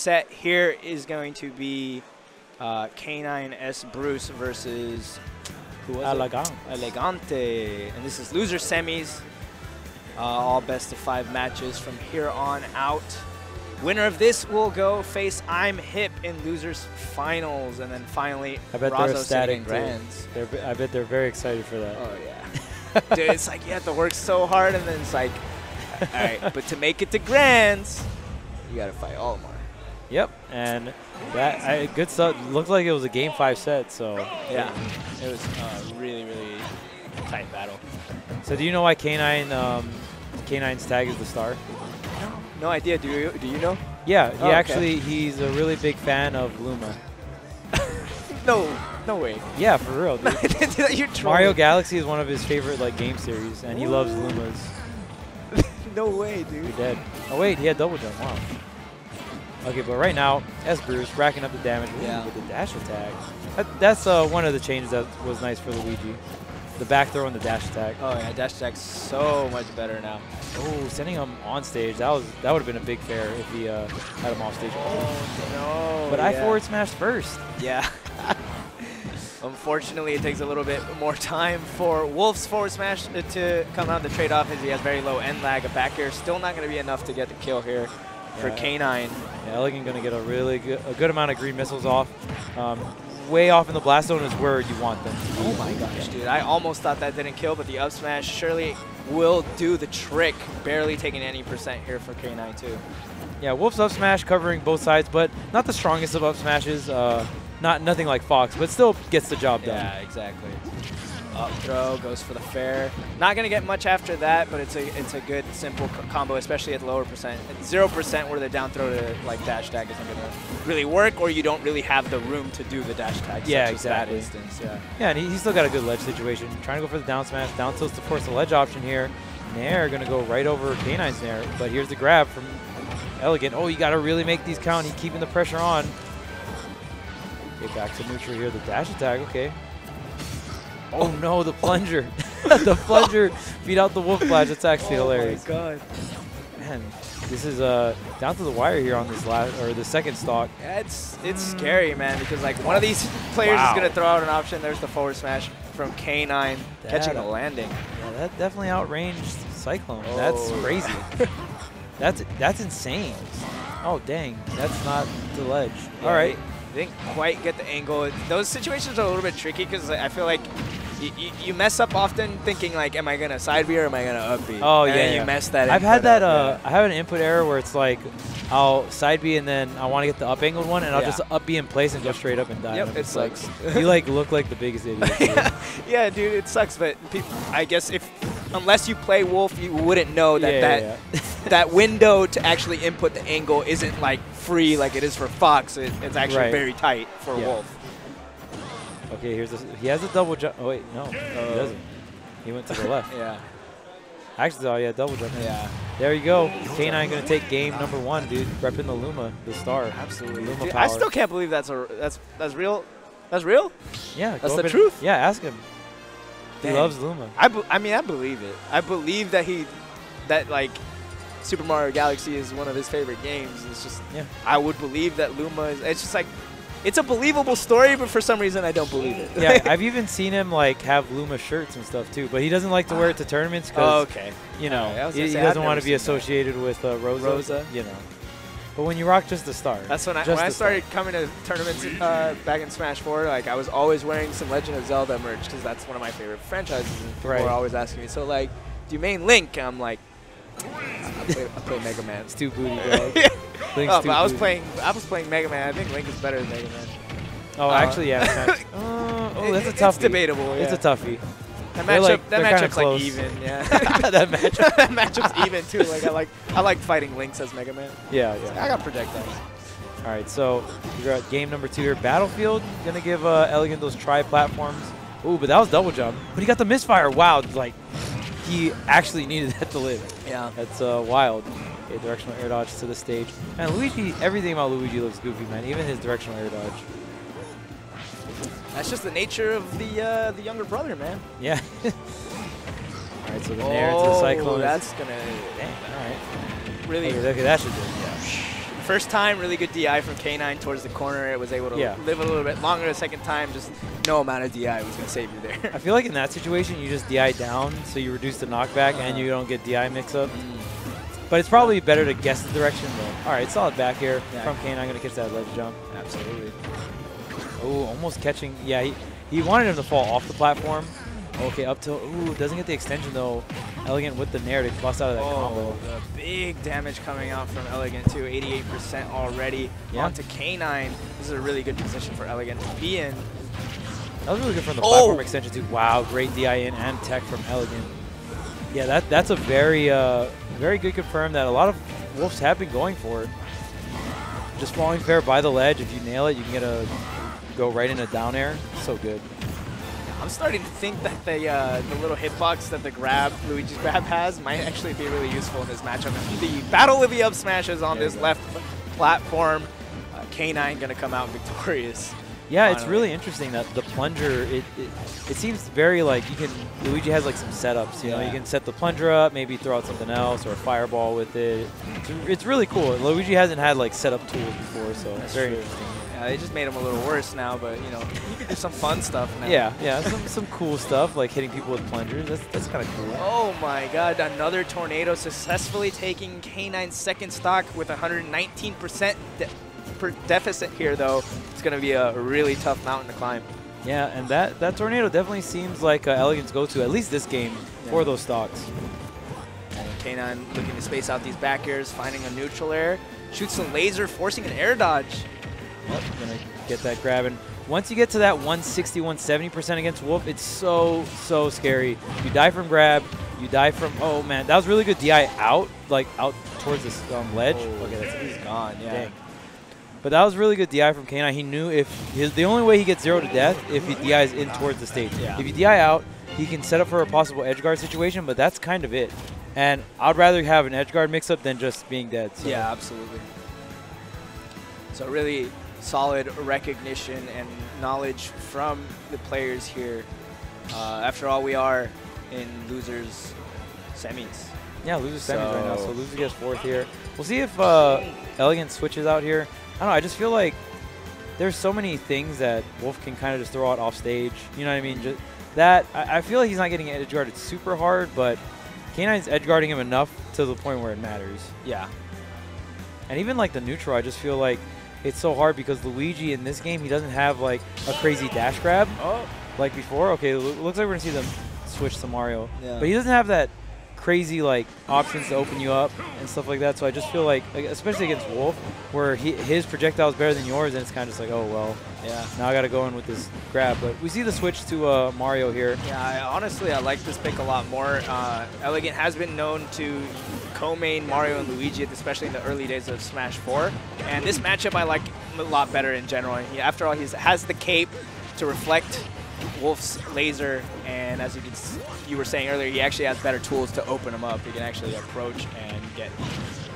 set here is going to be K9sbruce versus who was Elegante. Elegante. And this is loser semis. All best of 5 matches from here on out. Winner of this will go face I'm Hip in losers finals, and then finally Rozo City Grands. I bet they're very excited for that. Oh yeah, dude! It's like you have to work so hard, and then it's like, all right, but to make it to Grands, you gotta fight Olimar. Yep, and that good stuff. Looked like it was a game 5 set, so yeah, it was a really tight battle. So do you know why K9's tag is the star? No idea. Do you know? Yeah, he he's a really big fan of Luma. no way. Yeah, for real, dude. You're Mario Galaxy is one of his favorite game series, and he loves Lumas. No way, dude. You're dead. Oh wait, he had double jump. Wow. Okay, but right now, sbruce racking up the damage with the dash attack. That's one of the changes that was nice for Luigi. The back throw and the dash attack. Oh yeah, dash attack's so much better now. Oh, sending him on stage. That would have been a big fair if he had him off stage. Oh no! But I forward smashed first. Yeah. Unfortunately, it takes a little bit more time for Wolf's forward smash to come out. The trade-off is he has very low end lag. A back air still not going to be enough to get the kill here for K9. Yeah, Elegant going to get a really good amount of green missiles off. Way off in the blast zone is where you want them. Oh my gosh, dude. I almost thought that didn't kill, but the up smash surely will do the trick. Barely taking any percent here for K9 too. Yeah, Wolf's up smash covering both sides, but not the strongest of up smashes. Nothing like Fox, but still gets the job done. Yeah, exactly. Up throw goes for the fair. Not gonna get much after that, but it's a good simple combo, especially at lower percent. At 0% where the down throw to dash tag isn't gonna really work, or you don't really have the room to do the dash tag. Yeah, exactly. That instance, yeah, and he's still got a good ledge situation. Trying to go for the down smash, down tilts to force the ledge option here. Nair gonna go right over K9's Nair, but here's the grab from Elegant. Oh, you gotta really make these count. He's keeping the pressure on. Okay, back to neutral here. The dash attack. Okay. Oh no, the plunger. The plunger beat out the wolf flash. That's actually hilarious. Oh my god. Man, this is down to the wire here on this second stock. Yeah, it's scary, man, because like one of these players is going to throw out an option. There's the forward smash from K9 catching a landing. Yeah, that definitely outranged Cyclone. Oh. That's crazy. that's insane. Oh dang, that's not the ledge. Yeah, all right. They didn't quite get the angle. Those situations are a little bit tricky because I feel like you mess up often thinking like, am I gonna side B or am I gonna up B? Oh and you mess that. I've had that. I have an input error where it's like, I'll side B and then I want to get the up angled one, and I'll just up B in place and go straight up and die. Yep, it sucks. Like, you look like the biggest idiot. Yeah, dude, it sucks. But people, I guess unless you play Wolf, you wouldn't know that that window to actually input the angle isn't like free like it is for Fox. It's actually very tight for Wolf. Okay, he has a double jump. Oh wait, no, he doesn't. He went to the left. Actually, oh yeah, double jump. Yeah. There you go. K9 gonna take game #1, dude. Repping the Luma, the star. Absolutely. The Luma dude, power. I still can't believe that's real. That's real. Yeah. That's the truth. Yeah. Ask him. Dang. He loves Luma. I mean, I believe it. I believe that like Super Mario Galaxy is one of his favorite games. It's just I would believe that Luma is. It's just like. It's a believable story, but for some reason I don't believe it. Yeah, I've even seen him like have Luma shirts and stuff too, but he doesn't like to wear it to tournaments because you know he doesn't want to be associated with Rosa, you know. But when you rock just the star, that's when I started coming to tournaments back in Smash 4. Like I was always wearing some Legend of Zelda merch because that's one of my favorite franchises. And people were always asking me, so like, do you main Link? And I'm like, I play Mega Man. It's too booty, bro. I was playing Mega Man. I think Link is better than Mega Man. Oh, actually, yeah. That's a toughie. It's debatable. Yeah. It's a toughie. That matchup's like even. Yeah. That matchup's even too. Like I like fighting Lynx as Mega Man. Yeah, yeah. Like, I got projectiles. All right, so we're at game #2 here. Battlefield gonna give Elegant those tri-platforms. Ooh, but that was double jump. But he got the misfire. Wow, like he actually needed that to live. Yeah. That's wild. A directional air dodge to the stage. And Luigi, everything about Luigi looks goofy, man. Even his directional air dodge. That's just the nature of the younger brother, man. Yeah. All right, so the Nair to the Cyclone. That's going to... All right. Really... Okay, that should do it. Yeah. First time, really good DI from K9 towards the corner. It was able to live a little bit longer. The second time, just no amount of DI was going to save you there. I feel like in that situation, you just DI down, so you reduce the knockback and you don't get DI mix-up. But it's probably better to guess the direction, though. All right, solid back here from K9. I'm going to catch that ledge jump. Absolutely. Oh, almost catching. Yeah, he wanted him to fall off the platform. Okay, up tilt. Ooh, doesn't get the extension, though. Elegant with the Nair to bust out of that combo. The big damage coming out from Elegant, too. 88% already. On to K9. This is a really good position for Elegant to be in. That was really good from the platform extension, too. Wow, great DI in and tech from Elegant. Yeah, that's a very... very good confirm that a lot of Wolves have been going for it. Just falling fair by the ledge. If you nail it, you can get a go right into down air. So good. I'm starting to think that the little hitbox that the grab, Luigi's grab has, might actually be really useful in this matchup. The battle with the up smashes on this left platform. K9 gonna come out victorious. Yeah, finally. It's really interesting that the plunger, it seems very like you can, Luigi has like some setups, you know, you can set the plunger up, maybe throw out something else or a fireball with it. It's really cool. Luigi hasn't had like setup tools before, so it's very interesting. Yeah, they just made him a little worse now, but you know, you can do some fun stuff now. Yeah, yeah, some cool stuff like hitting people with plungers. That's kind of cool. Oh my god, another tornado successfully taking K9's second stock with 119% deficit here, though. It's going to be a really tough mountain to climb. Yeah, and that tornado definitely seems like Elegant's go-to, at least this game, for those stocks. K9 looking to space out these back airs, finding a neutral air, shoots a laser, forcing an air dodge. Yep, going to get that grab. And once you get to that 160, 170% against Wolf, it's so, so scary. You die from grab, you die from, oh man, that was really good DI out, like out towards this ledge. Oh, okay, he's gone, Dang. But that was really good DI from K9. He knew the only way he gets zero to death if he DIs in towards the stage. Yeah. If you DI out, he can set up for a possible edge guard situation, but that's kind of it. And I'd rather have an edge guard mix-up than just being dead. So. Yeah, absolutely. So really solid recognition and knowledge from the players here. After all, we are in losers semis. Yeah, losers semis right now. So loser gets fourth here. We'll see if Elegant switches out here. I don't know, I just feel like there's so many things that Wolf can kind of just throw out off stage. You know what I mean? Just that I feel like he's not getting edge guarded super hard, but K9's edge guarding him enough to the point where it matters. Yeah. And even like the neutral, I just feel like it's so hard because Luigi in this game, he doesn't have like a crazy dash grab like before. Okay, it looks like we're going to see them switch to Mario. Yeah. But he doesn't have that crazy like options to open you up and stuff like that, so I just feel like, especially against Wolf, where his projectile is better than yours, and it's kind of just like, oh well, now I got to go in with this grab. But we see the switch to Mario here. Yeah, honestly, I like this pick a lot more. Elegant has been known to co-main Mario and Luigi, especially in the early days of Smash 4, and this matchup I like a lot better in general. After all, he has the cape to reflect Wolf's laser, and as you were saying earlier, he actually has better tools to open him up. He can actually approach and get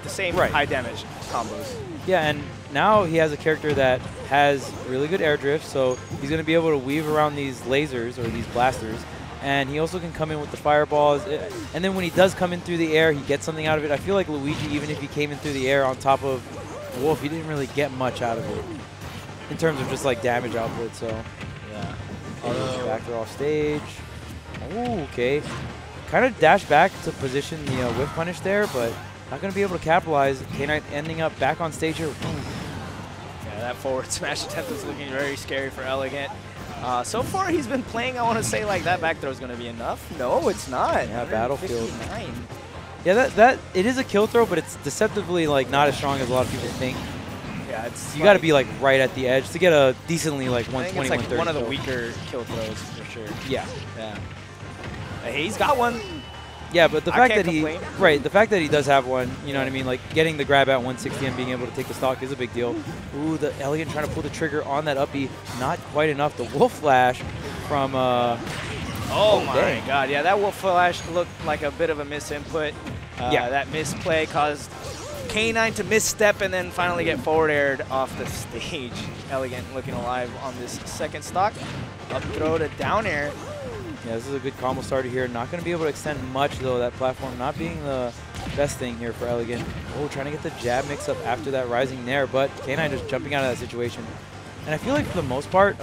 the same high damage combos. Yeah, and now he has a character that has really good air drift, so he's going to be able to weave around these lasers or these blasters, and he also can come in with the fireballs. And then when he does come in through the air, he gets something out of it. I feel like Luigi, even if he came in through the air on top of Wolf, he didn't really get much out of it in terms of just like damage output. So. Yeah. Back throw off stage. Ooh, okay. Kind of dash back to position the whiff punish there, but not going to be able to capitalize. K9 ending up back on stage here. Ooh. Yeah, that forward smash attempt is looking very scary for Elegant. So far, he's been playing, I want to say, like that back throw is going to be enough. No, it's not. Yeah, Battlefield. Yeah, it is a kill throw, but it's deceptively like not as strong as a lot of people think. Yeah, you got to be like right at the edge to get a decently like 120, 130. It's like one of the weaker kill throws for sure. Yeah, yeah. He's got one. Yeah, but the fact that he does have one, you know what I mean? Like getting the grab at 160 and being able to take the stock is a big deal. Ooh, the Elegant trying to pull the trigger on that up B, not quite enough. The Wolf Flash from. Oh my God! Yeah, that Wolf Flash looked like a bit of a misinput. Yeah, that misplay caused K9 to misstep and then finally get forward aired off the stage. Elegant looking alive on this second stock. Up throw to down air. Yeah, this is a good combo starter here. Not going to be able to extend much, though. That platform not being the Best thing here for Elegant. Oh, trying to get the jab mix up after that rising Nair, but K9 just jumping out of that situation. And I feel like for the most part,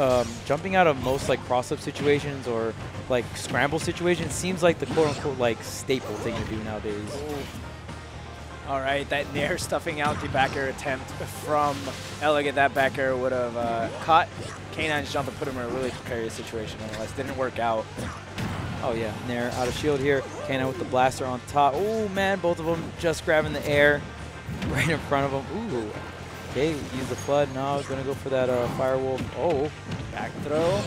jumping out of most like cross-up situations or like scramble situations seems like the quote-unquote like staple thing to do nowadays. Oh. All right, that Nair stuffing out the back air attempt from Elegant. That back air would have caught K9's jump and put him in a really precarious situation nonetheless. Didn't work out. Oh yeah, Nair out of shield here. K9 with the blaster on top. Oh man, both of them just grabbing the air right in front of him. Ooh. Okay, use the flood. Now he's gonna go for that Firewolf. Oh, back throw.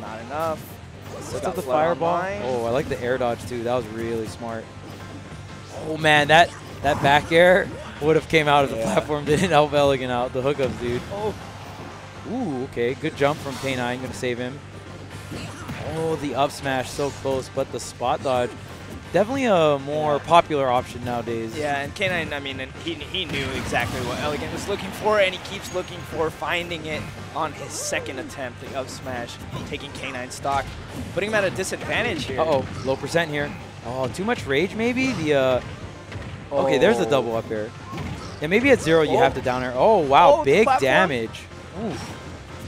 Not enough. Sets up the fireball. Oh, I like the air dodge too. That was really smart. Oh man, that back air would have came out of the platform. Didn't help Elegant out. The hookups, dude. Oh. Ooh. Okay, good jump from K9. Gonna save him. Oh, the up smash so close, but the spot dodge. Definitely a more popular option nowadays. Yeah, and K9, I mean, he knew exactly what Elegant was looking for, and he keeps looking for, finding it on his second attempt, the up smash, taking K9 stock, putting him at a disadvantage here. Uh-oh, low percent here. Oh, too much rage maybe? The okay, there's a double up air. Yeah, maybe at zero you have to down air. Oh, wow, big damage. Oof.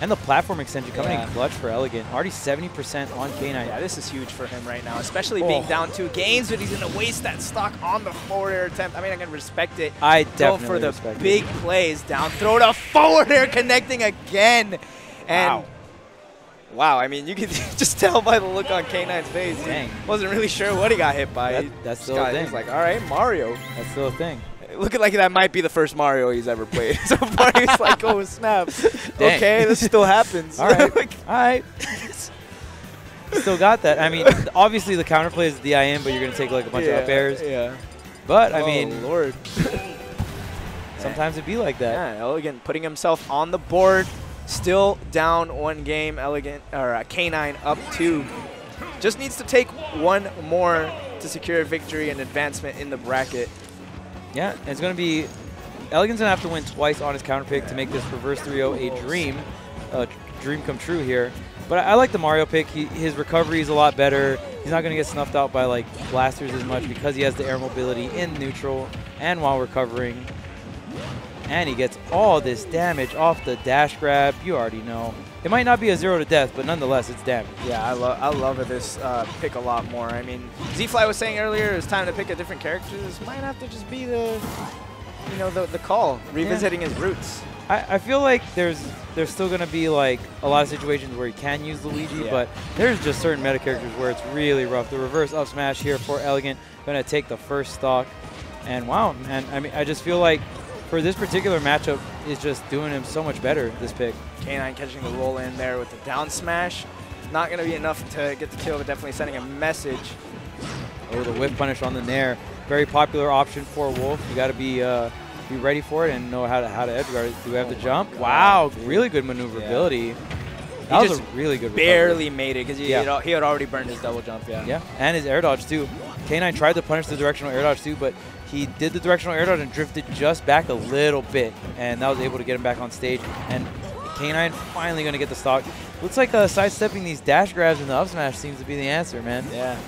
And the platform extension coming in clutch for Elegant. Already 70% on K9. Yeah, this is huge for him right now, especially being down 2 games, but he's going to waste that stock on the forward air attempt. I mean, I can respect it. I definitely respect it. Go for the big plays. Down throw to forward air, connecting again. And wow, I mean, you can just tell by the look on K9's face. Dang. He wasn't really sure what he got hit by. That's still a thing. He's like, all right, Mario. That's still a thing. Looking like that might be the first Mario he's ever played. So far, he's like, oh, snap. Dang. Okay, this still happens. All right. Like, all right. Still got that. I mean, obviously the counterplay is the DI, but you're going to take like a bunch of up airs. Yeah. But, I mean, Lord. Sometimes it'd be like that. Yeah, Elegant putting himself on the board. Still down 1 game. Elegant, or K9 up 2. Just needs to take 1 more to secure a victory and advancement in the bracket. Yeah, and it's going to be, Elegant's going to have to win twice on his counterpick to make this reverse 3-0 a dream come true here. But I like the Mario pick. His recovery is a lot better. He's not going to get snuffed out by like blasters as much because he has the air mobility in neutral and while recovering. And he gets all this damage off the dash grab. You already know. It might not be a zero to death, but nonetheless, it's damage. Yeah, I love this pick a lot more. I mean, Z Fly was saying earlier, it's time to pick a different character. This might have to just be the, you know, the call, revisiting his roots. I feel like there's still gonna be like a lot of situations where you can use Luigi, but there's just certain meta characters where it's really rough. The reverse up smash here for Elegant, gonna take the first stock, and wow, man, I mean, I just feel like for this particular matchup, is just doing him so much better, this pick. K9 catching the roll in there with the down smash. Not going to be enough to get the kill, but definitely sending a message. Oh, the whip punish on the Nair. Very popular option for Wolf. You got to be ready for it and know how to edge guard it. Do we have the jump? God, wow, dude. Really good maneuverability. That was a really good recovery. Barely made it because he had already burned his double jump. Yeah, and his air dodge too. K9 tried to punish the directional air dodge too, but he did the directional air dodge and drifted just back a little bit, and that was able to get him back on stage. And K9 finally going to get the stock. Looks like sidestepping these dash grabs in the up smash seems to be the answer, man. Yeah.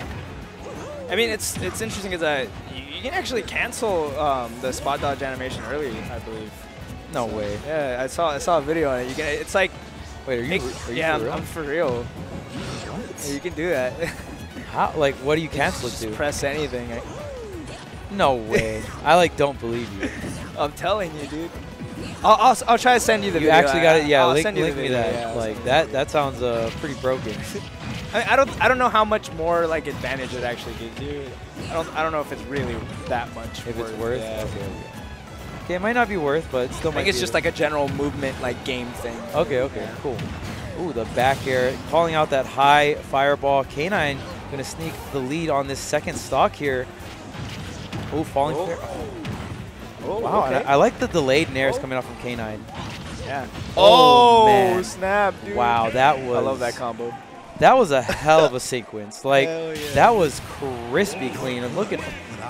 I mean, it's interesting because you can actually cancel the spot dodge animation early, I believe. No way. Yeah, I saw a video on it. You can. It's like. Wait, are you for real? I'm for real. What? You can do that. How? Like, what do you cancel it to? Just press anything. No way. I like don't believe you. I'm telling you, dude. I'll try to send you the video. You actually got it. Yeah, link me that. Yeah, like that sounds pretty broken. I don't know how much more like advantage it actually gives you. I don't know if it's really that much. If it's worth. Yeah. Okay, it might not be worth, but it still. I think it's just like a general movement like game thing. Okay, cool. Ooh, the back air calling out that high fireball. K9 gonna sneak the lead on this second stock here. Ooh, falling fair. Oh, wow, okay. And I like the delayed nairs coming off from K9. Yeah. Oh, man. Snap, dude. Wow, that was... I love that combo. That was a hell of a sequence. Like, that was crispy clean. And look at...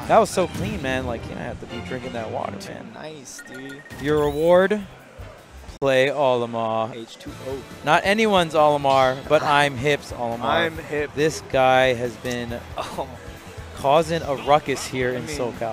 That was so clean, man. Like, you know, I have to be drinking that water, man. Nice, dude. Your reward? Play Olimar. H2O. Not anyone's Olimar, but I'm Hip's Olimar. I'm Hip. This guy has been... Causing a ruckus here in SoCal.